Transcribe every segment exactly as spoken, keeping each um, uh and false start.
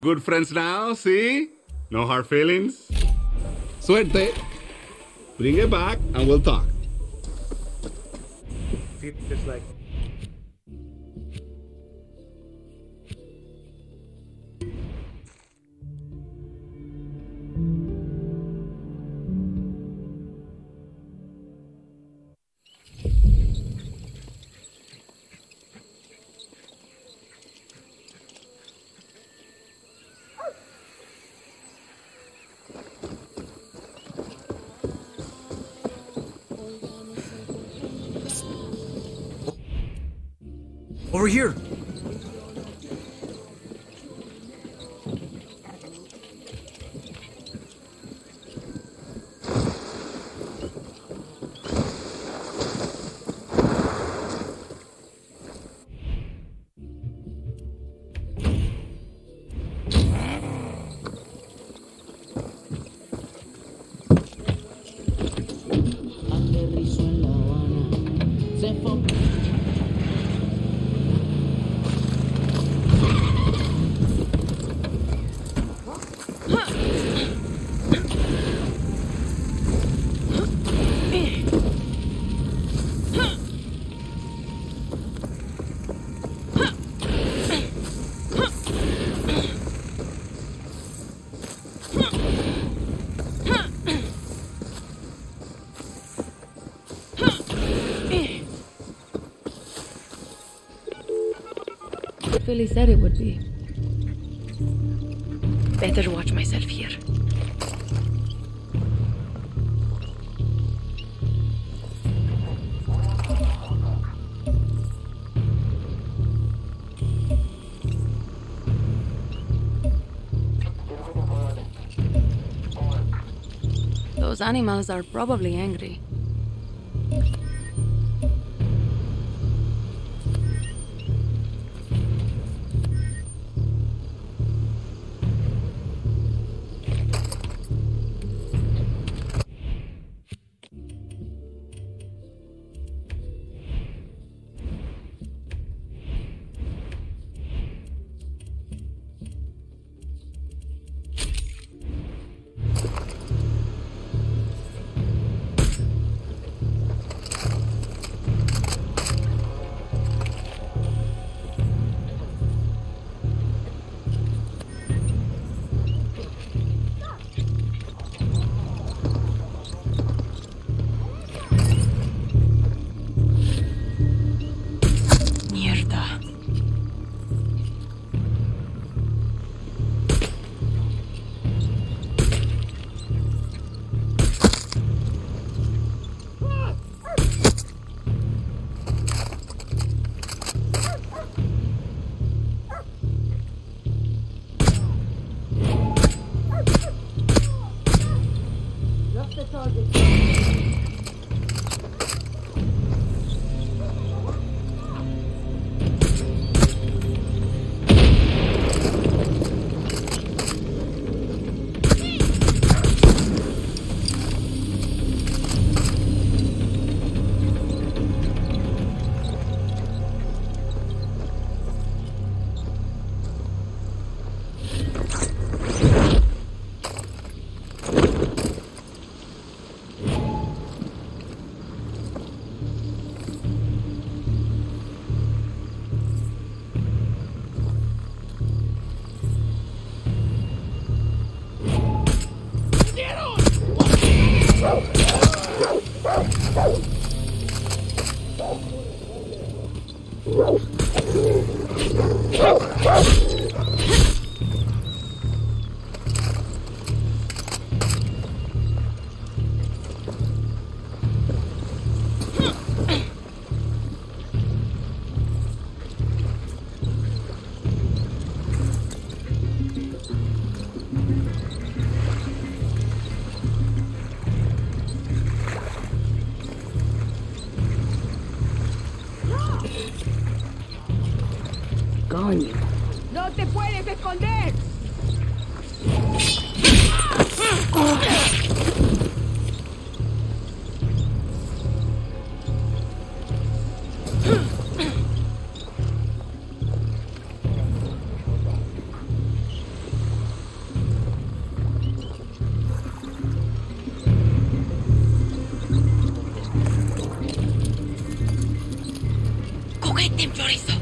Good friends now, see? No hard feelings. Suerte. Bring it back and we'll talk. It's like... Over here. Billy said it would be. Better watch myself here. Those animals are probably angry. temblorizo.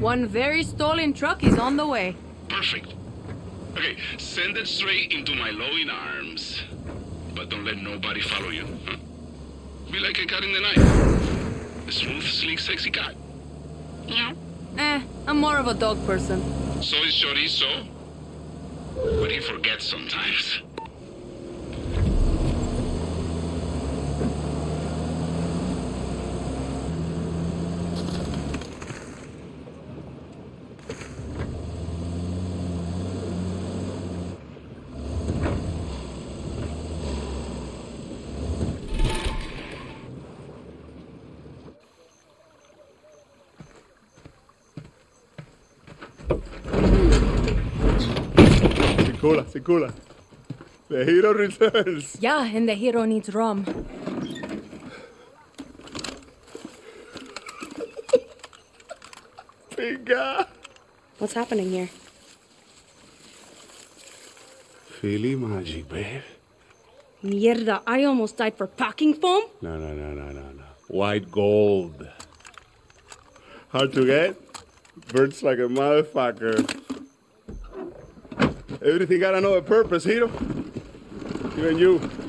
One very stolen truck is on the way. Perfect. Okay, send it straight into my lowing arms. But don't let nobody follow you. Huh? Be like a cat in the night. A smooth, sleek, sexy cat. Yeah. Eh, I'm more of a dog person. So is Chorizo. But he forgets sometimes. Cola, se cola. The hero returns. Yeah, and the hero needs rum. Venga. What's happening here? Philly magic, babe. Mierda, I almost died for packing foam. No, no, no, no, no, no. White gold. Hard to get? Burns like a motherfucker. Everything got another purpose, hero. Even you.